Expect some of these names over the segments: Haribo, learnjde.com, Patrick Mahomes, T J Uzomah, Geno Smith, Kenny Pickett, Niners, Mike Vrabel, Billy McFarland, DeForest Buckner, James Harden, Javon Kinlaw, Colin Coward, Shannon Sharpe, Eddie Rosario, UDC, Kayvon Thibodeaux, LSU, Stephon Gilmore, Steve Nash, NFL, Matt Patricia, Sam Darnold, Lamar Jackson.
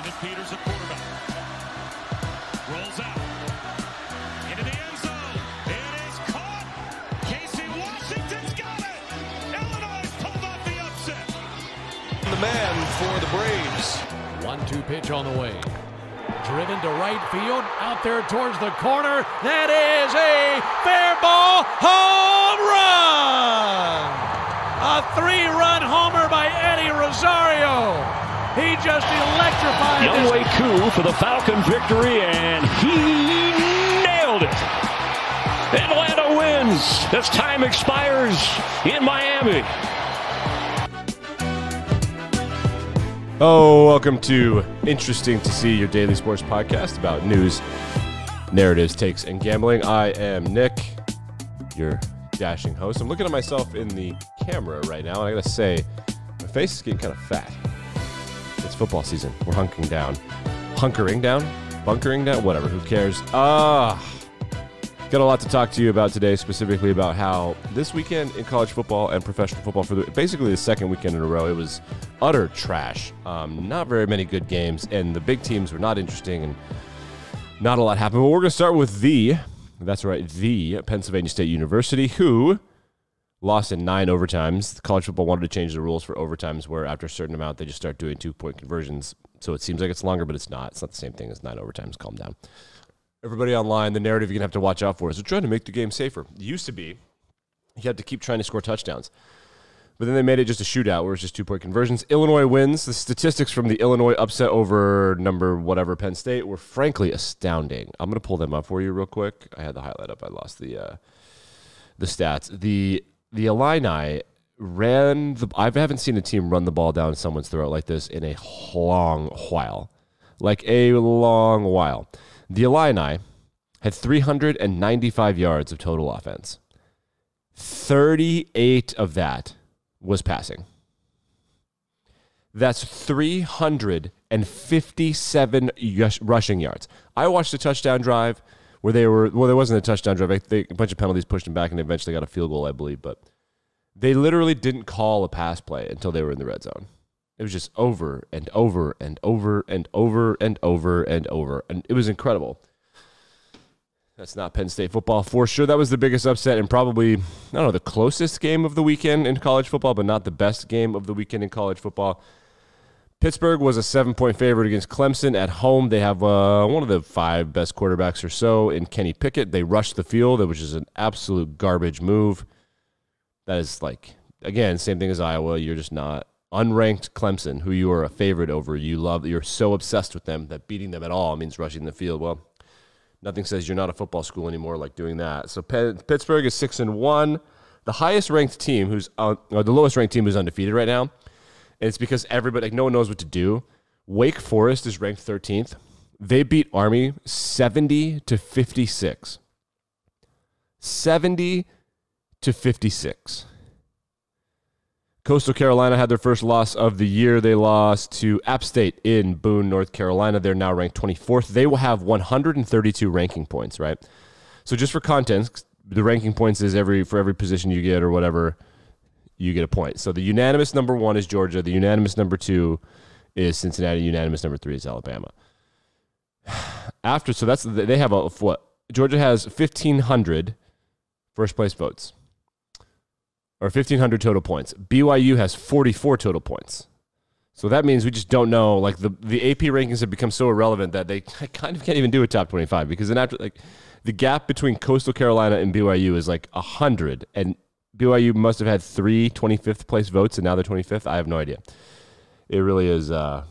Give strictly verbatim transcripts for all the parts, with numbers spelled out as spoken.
Evan Peters, a quarterback. Rolls out. Into the end zone. It is caught. Casey Washington's got it. Illinois pulled off the upset. The man for the Braves. one two pitch on the way. Driven to right field, out there towards the corner. That is a fair ball home run! A three-run homer by Eddie Rosario. He just electrified it. Younghoe Koo for the Falcon victory, and he nailed it. Atlanta wins as time expires in Miami. Oh, welcome to Interesting to See, your daily sports podcast about news, narratives, takes, and gambling. I am Nick, your dashing host. I'm looking at myself in the camera right now, and I gotta say, my face is getting kind of fat. It's football season. We're hunkering down. Hunkering down? Bunkering down? Whatever. Who cares? Ah, got a lot to talk to you about today, specifically about how this weekend in college football and professional football, for the, basically the second weekend in a row, it was utter trash. Um, not very many good games, and the big teams were not interesting, and not a lot happened. But we're going to start with the, that's right, the Pennsylvania State University, who lost in nine overtimes. College football wanted to change the rules for overtimes where after a certain amount, they just start doing two-point conversions. So it seems like it's longer, but it's not. It's not the same thing as nine overtimes. Calm down. Everybody online, the narrative you're going to have to watch out for is they're trying to make the game safer. It used to be you had to keep trying to score touchdowns. But then they made it just a shootout where it's just two-point conversions. Illinois wins. The statistics from the Illinois upset over number whatever Penn State were frankly astounding. I'm going to pull them up for you real quick. I had the highlight up. I lost the uh, the stats. The, the Illini ran the – I haven't seen a team run the ball down someone's throat like this in a long while. Like a long while. The Illini had three hundred ninety-five yards of total offense. thirty-eight of that was passing. That's three hundred fifty-seven rushing yards. I watched a touchdown drive where they were, well, there wasn't a touchdown drive. I think a bunch of penalties pushed them back and eventually got a field goal, I believe, but they literally didn't call a pass play until they were in the red zone. It was just over and over and over and over and over and over. And it was incredible. That's not Penn State football for sure. That was the biggest upset and probably, I don't know, the closest game of the weekend in college football, but not the best game of the weekend in college football. Pittsburgh was a seven-point favorite against Clemson at home. They have uh, one of the five best quarterbacks or so in Kenny Pickett. They rushed the field, which is an absolute garbage move. That is like, again, same thing as Iowa. You're just not. Unranked Clemson, who you are a favorite over, you love, you're so obsessed with them that beating them at all means rushing the field. Well, nothing says you're not a football school anymore like doing that. So Pittsburgh is six and one, the highest ranked team, who's uh, the lowest ranked team, who's undefeated right now, and it's because everybody, like, no one knows what to do. Wake Forest is ranked thirteenth. They beat Army seventy to fifty-six. seventy to fifty-six. Coastal Carolina had their first loss of the year. They lost to App State in Boone, North Carolina. They're now ranked twenty-fourth. They will have one hundred thirty-two ranking points, right? So just for context, the ranking points is every for every position you get or whatever, you get a point. So the unanimous number one is Georgia. The unanimous number two is Cincinnati. Unanimous number three is Alabama. After, so that's, they have a, what? Georgia has fifteen hundred first place votes. Or fifteen hundred total points. B Y U has forty-four total points. So that means we just don't know. Like, the, the A P rankings have become so irrelevant that they kind of can't even do a top twenty-five, because then after, like, the gap between Coastal Carolina and B Y U is like one hundred, and B Y U must have had three twenty-fifth place votes, and now they're twenty-fifth. I have no idea. It really is uh,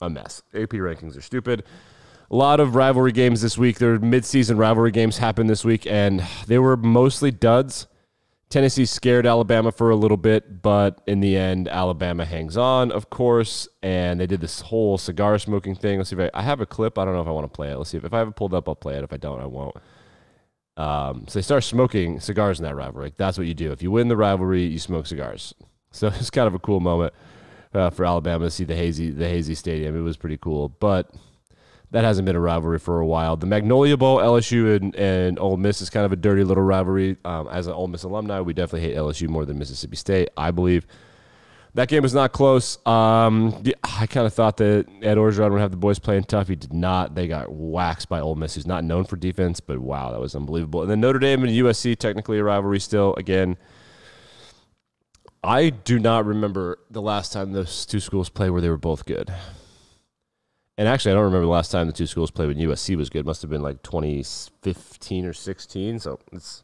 a mess. A P rankings are stupid. A lot of rivalry games this week. Their midseason rivalry games happened this week, and they were mostly duds. Tennessee scared Alabama for a little bit, but in the end, Alabama hangs on, of course, and they did this whole cigar smoking thing. Let's see if I, I have a clip. I don't know if I want to play it. Let's see if, if I have it pulled up, I'll play it. If I don't, I won't. Um, so they start smoking cigars in that rivalry. That's what you do. If you win the rivalry, you smoke cigars. So it's kind of a cool moment uh, for Alabama to see the hazy, the hazy stadium. It was pretty cool, but that hasn't been a rivalry for a while. The Magnolia Bowl, L S U and, and Ole Miss, is kind of a dirty little rivalry. Um, as an Ole Miss alumni, we definitely hate L S U more than Mississippi State, I believe. That game was not close. Um, I kind of thought that Ed Orgeron would have the boys playing tough. He did not. They got waxed by Ole Miss, who's not known for defense, but wow, that was unbelievable. And then Notre Dame and U S C, technically a rivalry still. Again, I do not remember the last time those two schools played where they were both good. And actually, I don't remember the last time the two schools played when U S C was good. It must have been like twenty fifteen or sixteen. So it's...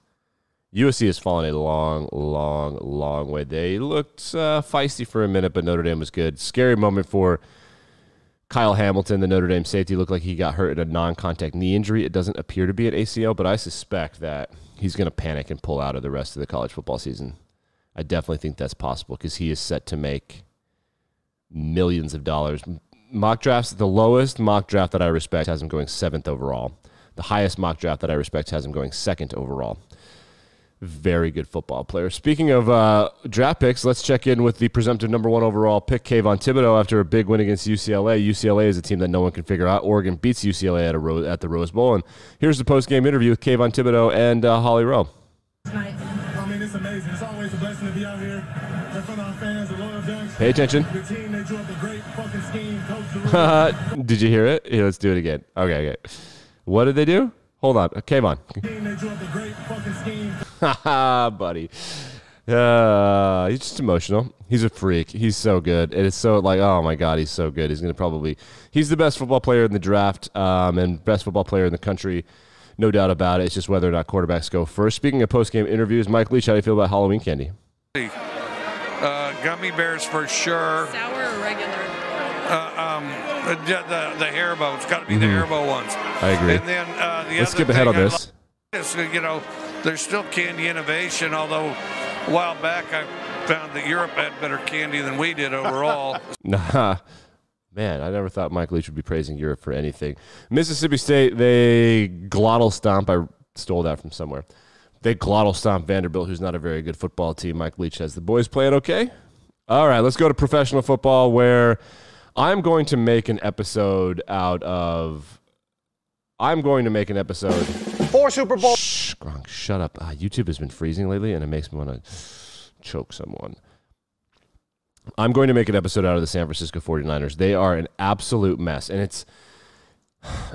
U S C has fallen a long, long, long way. They looked uh, feisty for a minute, but Notre Dame was good. Scary moment for Kyle Hamilton, the Notre Dame safety. Looked like he got hurt in a non-contact knee injury. It doesn't appear to be an A C L, but I suspect that he's going to panic and pull out of the rest of the college football season. I definitely think that's possible because he is set to make millions of dollars. Mock drafts, the lowest mock draft that I respect has him going seventh overall. The highest mock draft that I respect has him going second overall. Very good football player. Speaking of uh, draft picks, let's check in with the presumptive number one overall pick, Kayvon Thibodeaux, after a big win against U C L A. U C L A is a team that no one can figure out. Oregon beats U C L A at, a Ro at the Rose Bowl. And here's the post-game interview with Kayvon Thibodeaux and uh, Holly Rowe. I mean, it's amazing. It's always a blessing to be out here in front of our fans, the loyal Ducks. Pay attention. The team, they drew up a great fucking scheme. Coach Did you hear it? Here, let's do it again. Okay, okay. What did they do? Hold on. Kayvon. They drew up a great fucking scheme. Haha, buddy. Uh, he's just emotional. He's a freak. He's so good. And it's so like, oh, my God, he's so good. He's going to probably – he's the best football player in the draft um, and best football player in the country. No doubt about it. It's just whether or not quarterbacks go first. Speaking of post-game interviews, Mike Leach, how do you feel about Halloween candy? Uh, gummy bears for sure. Sour or regular? Uh, um, the, the, the Haribo. It's got to be mm-hmm. the Haribo ones. I agree. And then, uh, the Let's other skip ahead on this. Is, you know, there's still candy innovation, although a while back I found that Europe had better candy than we did overall. Nah, man, I never thought Mike Leach would be praising Europe for anything. Mississippi State, they glottal stomp. I stole that from somewhere. They glottal stomp Vanderbilt, who's not a very good football team. Mike Leach has the boys playing okay. All right, let's go to professional football, where I'm going to make an episode out of... I'm going to make an episode... Four Super Bowl. Shh, Gronk, shut up. Uh, YouTube has been freezing lately, and it makes me want to choke someone. I'm going to make an episode out of the San Francisco forty-niners. They are an absolute mess, and it's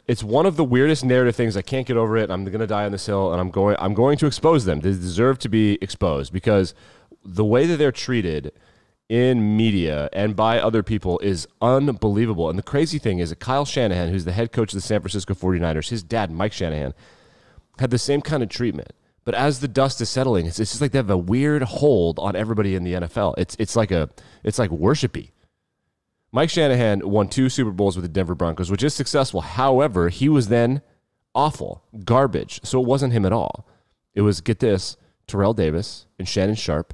it's one of the weirdest narrative things. I can't get over it. I'm going to die on this hill, and I'm going, I'm going to expose them. They deserve to be exposed because the way that they're treated in media and by other people is unbelievable. And the crazy thing is that Kyle Shanahan, who's the head coach of the San Francisco forty-niners, his dad, Mike Shanahan, had the same kind of treatment. But as the dust is settling, it's, it's just like they have a weird hold on everybody in the N F L. It's, it's like, a, it's like worshipy. Mike Shanahan won two Super Bowls with the Denver Broncos, which is successful. However, he was then awful, garbage. So it wasn't him at all. It was, get this, Terrell Davis and Shannon Sharpe.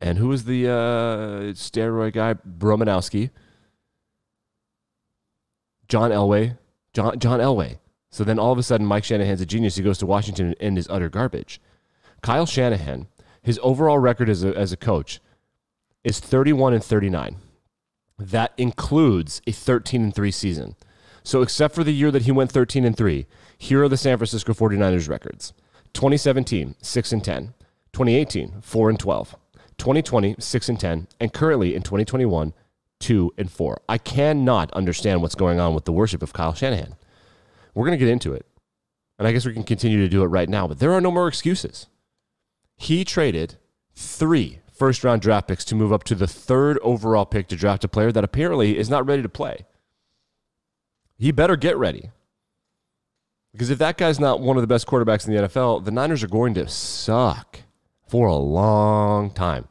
And who was the uh, steroid guy? Romanowski. John Elway. John, John Elway. So then all of a sudden, Mike Shanahan's a genius. He goes to Washington and is utter garbage. Kyle Shanahan, his overall record as a, as a coach is thirty-one and thirty-nine. That includes a thirteen and three season. So except for the year that he went thirteen and three, here are the San Francisco forty-niners records. twenty seventeen, six and ten. twenty eighteen, four and twelve. twenty twenty, six and ten. And currently in twenty twenty-one, two and four. I cannot understand what's going on with the worship of Kyle Shanahan. We're going to get into it, and I guess we can continue to do it right now, but there are no more excuses. He traded three first-round draft picks to move up to the third overall pick to draft a player that apparently is not ready to play. He better get ready, because if that guy's not one of the best quarterbacks in the N F L, the Niners are going to suck for a long time.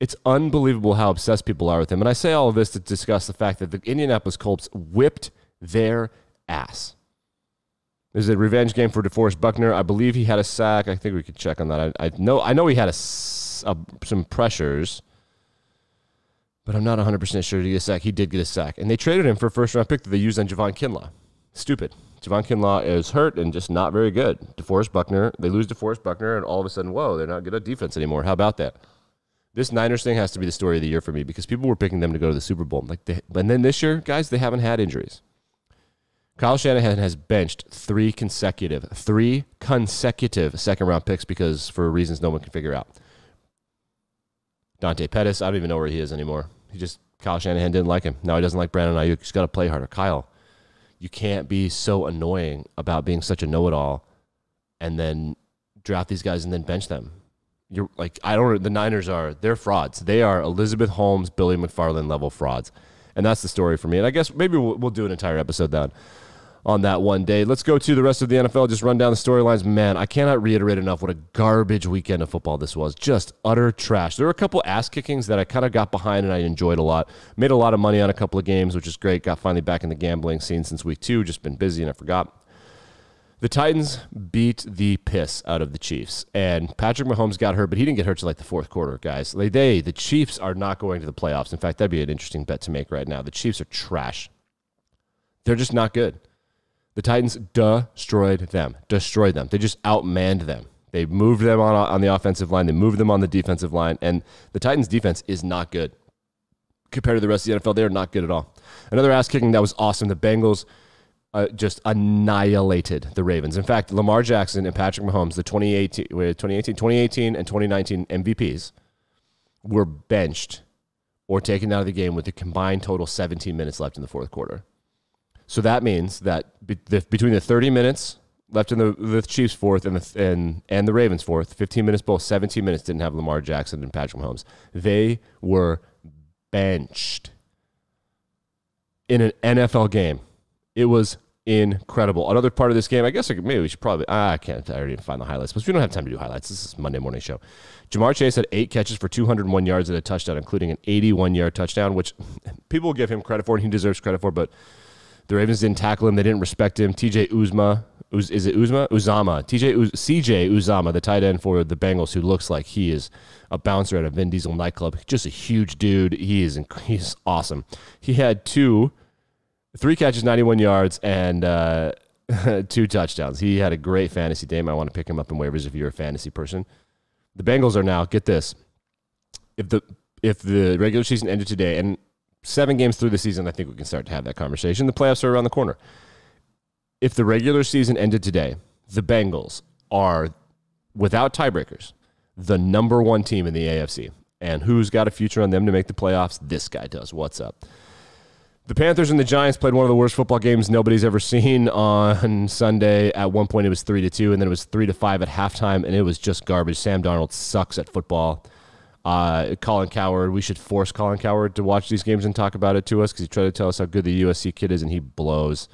It's unbelievable how obsessed people are with him, and I say all of this to discuss the fact that the Indianapolis Colts whipped their ass. This is a revenge game for DeForest Buckner. I believe he had a sack. I think we could check on that. I, I know I know he had a, a, some pressures, but I'm not one hundred percent sure he got a sack. He did get a sack. And they traded him for a first-round pick that they used on Javon Kinlaw. Stupid. Javon Kinlaw is hurt and just not very good. DeForest Buckner, they lose DeForest Buckner, and all of a sudden, whoa, they're not good at defense anymore. How about that? This Niners thing has to be the story of the year for me because people were picking them to go to the Super Bowl. Like, they, and then this year, guys, they haven't had injuries. Kyle Shanahan has benched three consecutive, three consecutive second-round picks because for reasons no one can figure out. Dante Pettis, I don't even know where he is anymore. He just, Kyle Shanahan didn't like him. Now he doesn't like Brandon Ayuk. He's got to play harder. Kyle, you can't be so annoying about being such a know-it-all and then draft these guys and then bench them. You're like, I don't, the Niners are, they're frauds. They are Elizabeth Holmes, Billy McFarland level frauds. And that's the story for me. And I guess maybe we'll, we'll do an entire episode then on that one day. Let's go to the rest of the N F L. Just run down the storylines. Man, I cannot reiterate enough what a garbage weekend of football this was. Just utter trash. There were a couple ass kickings that I kind of got behind and I enjoyed a lot. Made a lot of money on a couple of games, which is great. Got finally back in the gambling scene since week two. Just been busy and I forgot. The Titans beat the piss out of the Chiefs. And Patrick Mahomes got hurt, but he didn't get hurt till like the fourth quarter, guys. They, they, the Chiefs are not going to the playoffs. In fact, that'd be an interesting bet to make right now. The Chiefs are trash. They're just not good. The Titans destroyed them. Destroyed them. They just outmanned them. They moved them on, on the offensive line. They moved them on the defensive line. And the Titans' defense is not good. Compared to the rest of the N F L, they are not good at all. Another ass-kicking that was awesome. The Bengals uh, just annihilated the Ravens. In fact, Lamar Jackson and Patrick Mahomes, the twenty eighteen, twenty eighteen and twenty nineteen M V Ps, were benched or taken out of the game with a combined total seventeen minutes left in the fourth quarter. So that means that be, the, between the thirty minutes left in the, the Chiefs' fourth and the, and, and the Ravens' fourth, fifteen minutes both, seventeen minutes didn't have Lamar Jackson and Patrick Mahomes. They were benched in an N F L game. It was incredible. Another part of this game, I guess I could, maybe we should probably, ah, I can't, I already didn't find the highlights, but we don't have time to do highlights. This is Monday morning show. Jamar Chase had eight catches for two hundred one yards and a touchdown, including an eighty-one-yard touchdown, which people give him credit for and he deserves credit for, but the Ravens didn't tackle him. They didn't respect him. T J. Uzomah, Uz, is it Uzomah? Uzomah. T J U C J Uzomah, the tight end for the Bengals, who looks like he is a bouncer at a Vin Diesel nightclub. Just a huge dude. He is he's awesome. He had two, three catches, ninety-one yards, and uh, two touchdowns. He had a great fantasy day. I want to pick him up in waivers if you're a fantasy person. The Bengals are now, get this, if the if the regular season ended today, and seven games through the season, I think we can start to have that conversation. The playoffs are around the corner. If the regular season ended today, the Bengals are, without tiebreakers, the number one team in the A F C. And who's got a future on them to make the playoffs? This guy does. What's up? The Panthers and the Giants played one of the worst football games nobody's ever seen on Sunday. At one point, it was three to two, and then it was three to five at halftime, and it was just garbage. Sam Darnold sucks at football. Uh, Colin Coward, we should force Colin Coward to watch these games and talk about it to us because he tried to tell us how good the U S C kid is, and he blows.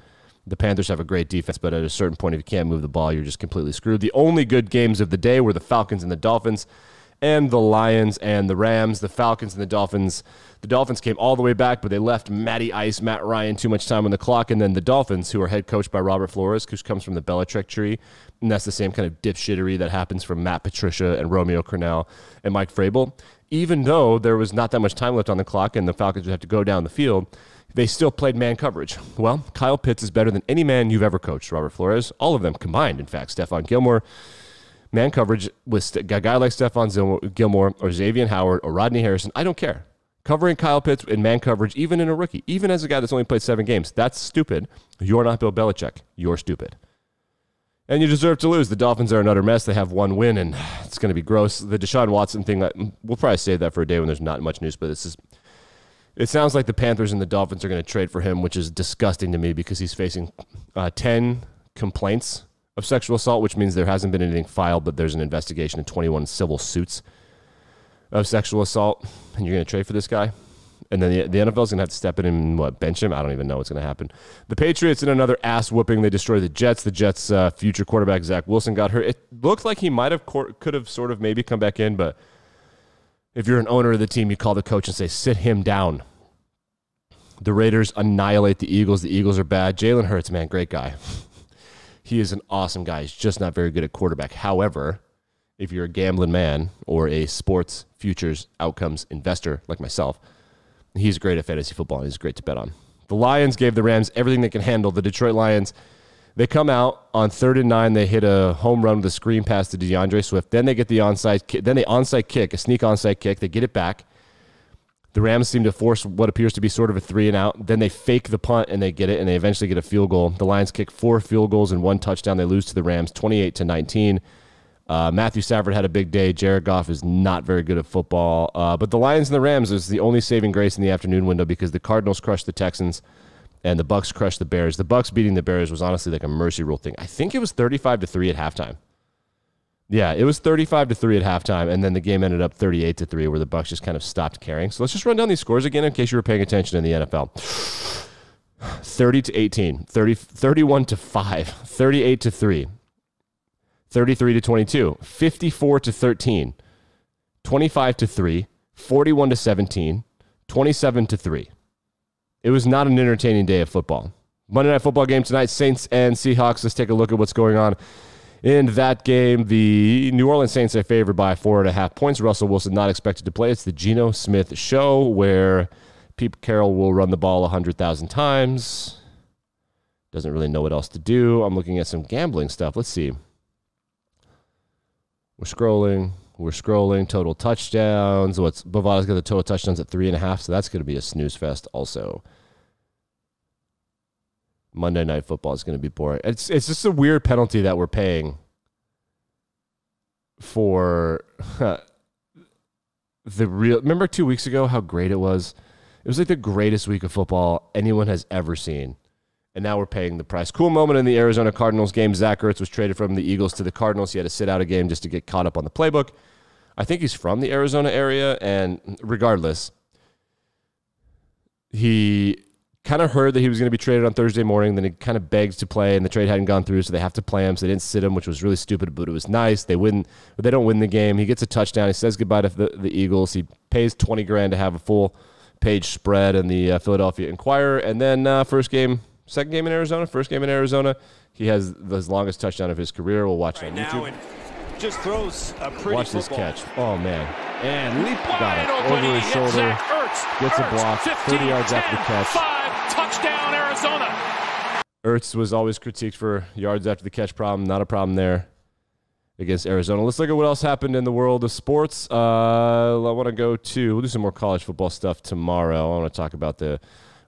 The Panthers have a great defense, but at a certain point, if you can't move the ball, you're just completely screwed. The only good games of the day were the Falcons and the Dolphins and the Lions and the Rams. The Falcons and the Dolphins. The Dolphins came all the way back, but they left Matty Ice, Matt Ryan, too much time on the clock, and then the Dolphins, who are head coached by Robert Flores, who comes from the Belichick tree, and that's the same kind of dipshittery that happens from Matt Patricia and Romeo Crennel and Mike Vrabel. Even though there was not that much time left on the clock and the Falcons would have to go down the field, they still played man coverage. Well, Kyle Pitts is better than any man you've ever coached, Robert Flores. All of them combined, in fact. Stephon Gilmore, man coverage with a guy like Stephon Gilmore or Xavier Howard or Rodney Harrison, I don't care. Covering Kyle Pitts in man coverage, even in a rookie, even as a guy that's only played seven games, that's stupid. You're not Bill Belichick. You're stupid. And you deserve to lose. The Dolphins are an utter mess. They have one win, and it's going to be gross. The Deshaun Watson thing, we'll probably save that for a day when there's not much news, but it's just, it sounds like the Panthers and the Dolphins are going to trade for him, which is disgusting to me because he's facing uh, ten complaints of sexual assault, which means there hasn't been anything filed, but there's an investigation in twenty-one civil suits of sexual assault, and you're going to trade for this guy? And then the, the N F L is going to have to step in and what, bench him? I don't even know what's going to happen. The Patriots in another ass whooping. They destroy the Jets. The Jets' uh, future quarterback, Zach Wilson, got hurt. It looked like he might have could have sort of maybe come back in, but if you're an owner of the team, you call the coach and say, sit him down. The Raiders annihilate the Eagles. The Eagles are bad. Jalen Hurts, man, great guy. He is an awesome guy. He's just not very good at quarterback. However, if you're a gambling man or a sports futures outcomes investor like myself, he's great at fantasy football and he's great to bet on. The Lions gave the Rams everything they can handle. The Detroit Lions, they come out on third and nine. They hit a home run with a screen pass to DeAndre Swift. Then they get the onside kick. Then they onside kick, a sneak onside kick. They get it back. The Rams seem to force what appears to be sort of a three and out. Then they fake the punt, and they get it, and they eventually get a field goal. The Lions kick four field goals and one touchdown. They lose to the Rams twenty-eight to nineteen. Uh, Matthew Stafford had a big day. Jared Goff is not very good at football. Uh, but the Lions and the Rams is the only saving grace in the afternoon window because the Cardinals crushed the Texans and the Bucs crushed the Bears. The Bucs beating the Bears was honestly like a mercy rule thing. I think it was thirty-five to three at halftime. Yeah, it was thirty-five to three at halftime, and then the game ended up thirty-eight to three where the Bucs just kind of stopped caring. So let's just run down these scores again in case you were paying attention in the N F L. thirty to eighteen, thirty, thirty-one to five, thirty-eight to three. thirty-three to twenty-two, fifty-four to thirteen, twenty-five to three, forty-one to seventeen, twenty-seven to three. It was not an entertaining day of football. Monday Night Football game tonight, Saints and Seahawks. Let's take a look at what's going on in that game. The New Orleans Saints are favored by four and a half points. Russell Wilson not expected to play. It's the Geno Smith show where Pete Carroll will run the ball one hundred thousand times. Doesn't really know what else to do. I'm looking at some gambling stuff. Let's see. We're scrolling. We're scrolling. Total touchdowns. What's Bovada's got the total touchdowns at three and a half, so that's going to be a snooze fest also. Monday Night Football is going to be boring. It's, it's just a weird penalty that we're paying for the real... Remember two weeks ago how great it was? It was like the greatest week of football anyone has ever seen. And now we're paying the price. Cool moment in the Arizona Cardinals game. Zach Ertz was traded from the Eagles to the Cardinals. He had to sit out a game just to get caught up on the playbook. I think he's from the Arizona area. And regardless, he kind of heard that he was going to be traded on Thursday morning. Then he kind of begged to play, and the trade hadn't gone through, so they have to play him. So they didn't sit him, which was really stupid, but it was nice. They win, but they don't win the game. He gets a touchdown. He says goodbye to the, the Eagles. He pays twenty grand to have a full page spread in the uh, Philadelphia Inquirer. And then uh, first game... Second game in Arizona, first game in Arizona. He has the longest touchdown of his career. We'll watch it on YouTube. Just throws a pretty watch football. This catch. Oh, man. And leap got it over his shoulder. Ertz. Gets Ertz. A block. thirty yards after the catch. Five, touchdown, Arizona. Ertz was always critiqued for yards after the catch problem. Not a problem there against Arizona. Let's look at what else happened in the world of sports. Uh, I want to go to, we'll do some more college football stuff tomorrow. I want to talk about the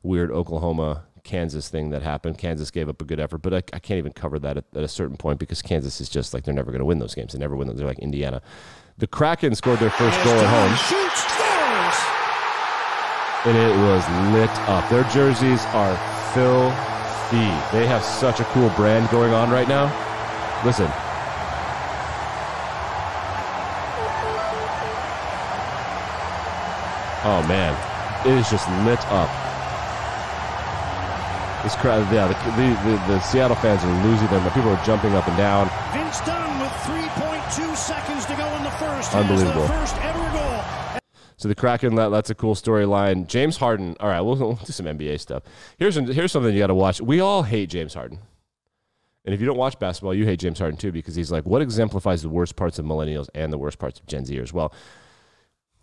weird Oklahoma Kansas thing that happened. Kansas gave up a good effort, but I, I can't even cover that at, at a certain point because Kansas is just like, they're never going to win those games. They never win those. They're like Indiana. The Kraken scored their first goal at home, and it was lit up. Their jerseys are filthy. They have such a cool brand going on right now. Listen. Oh, man. It is just lit up. This crowd, yeah, the, the, the, the Seattle fans are losing them. People are jumping up and down. Vince Dunn with three point two seconds to go in the first. Unbelievable. First ever goal. So the Kraken, that, that's a cool storyline. James Harden. All right, we'll, we'll do some N B A stuff. Here's, here's something you got to watch. We all hate James Harden. And if you don't watch basketball, you hate James Harden too, because he's like, what exemplifies the worst parts of millennials and the worst parts of Gen Zers? Well,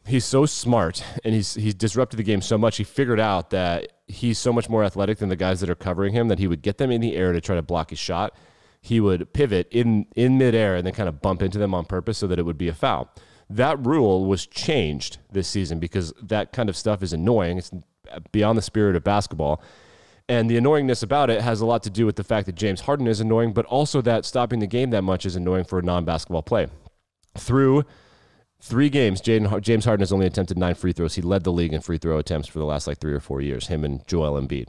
he's so smart, and he's he's disrupted the game so much. He figured out that he's so much more athletic than the guys that are covering him that he would get them in the air to try to block his shot. He would pivot in, in midair and then kind of bump into them on purpose so that it would be a foul. That rule was changed this season because that kind of stuff is annoying. It's beyond the spirit of basketball. And the annoyingness about it has a lot to do with the fact that James Harden is annoying, but also that stopping the game that much is annoying for a non-basketball play. Through Three games, Jaden, James Harden has only attempted nine free throws. He led the league in free throw attempts for the last like three or four years, him and Joel Embiid.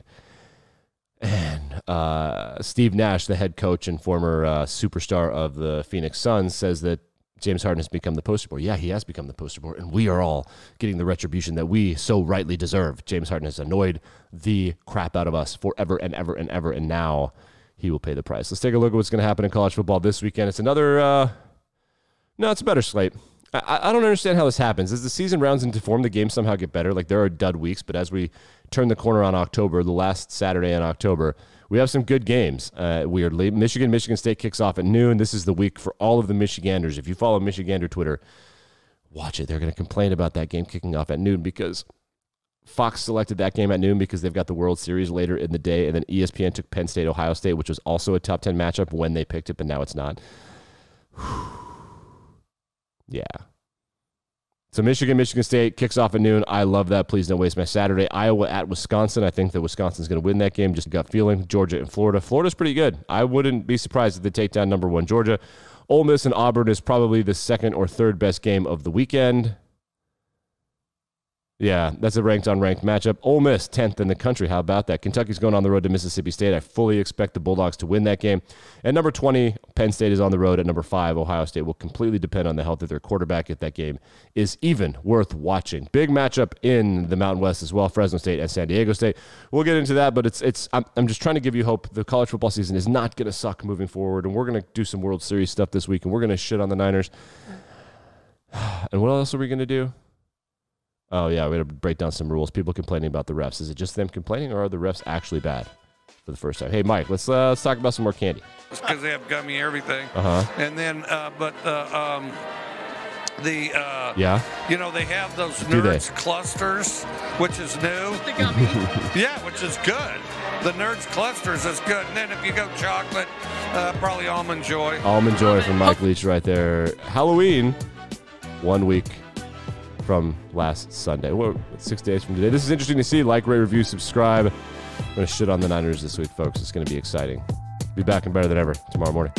And uh, Steve Nash, the head coach and former uh, superstar of the Phoenix Suns, says that James Harden has become the poster boy. Yeah, he has become the poster boy, and we are all getting the retribution that we so rightly deserve. James Harden has annoyed the crap out of us forever and ever and ever, and now he will pay the price. Let's take a look at what's going to happen in college football this weekend. It's another, uh, no, it's a better slate. I don't understand how this happens. As the season rounds into form, the games somehow get better. Like, there are dud weeks, but as we turn the corner on October, the last Saturday in October, we have some good games, uh, weirdly. Michigan, Michigan State kicks off at noon. This is the week for all of the Michiganders. If you follow Michigander Twitter, watch it. They're going to complain about that game kicking off at noon because Fox selected that game at noon because they've got the World Series later in the day, and then E S P N took Penn State, Ohio State, which was also a top ten matchup when they picked it, but now it's not. Whew. Yeah. So Michigan, Michigan State kicks off at noon. I love that. Please don't waste my Saturday. Iowa at Wisconsin. I think that Wisconsin's going to win that game. Just gut feeling. Georgia and Florida. Florida's pretty good. I wouldn't be surprised if they take down number one Georgia. Ole Miss and Auburn is probably the second or third best game of the weekend. Yeah, that's a ranked-on-ranked matchup. Ole Miss, tenth in the country. How about that? Kentucky's going on the road to Mississippi State. I fully expect the Bulldogs to win that game. And number twenty, Penn State is on the road at number five. Ohio State will completely depend on the health of their quarterback if that game is even worth watching. Big matchup in the Mountain West as well, Fresno State and San Diego State. We'll get into that, but it's it's. I'm, I'm just trying to give you hope. The college football season is not going to suck moving forward, and we're going to do some World Series stuff this week, and we're going to shit on the Niners. And what else are we going to do? Oh, yeah, we're going to break down some rules. People complaining about the refs. Is it just them complaining, or are the refs actually bad for the first time? Hey, Mike, let's, uh, let's talk about some more candy. It's because they have gummy everything. Uh-huh. And then, uh, but uh, um, the, uh, yeah. you know, they have those nerds clusters, which is new. Yeah, which is good. The nerds clusters is good. And then if you go chocolate, uh, probably Almond Joy. Almond Joy from Mike Leach right there. Halloween, one week from last Sunday. We're six days from today. This is interesting to see. Like, rate, review, subscribe. I'm going to shit on the Niners this week, folks. It's going to be exciting. Be back and better than ever tomorrow morning.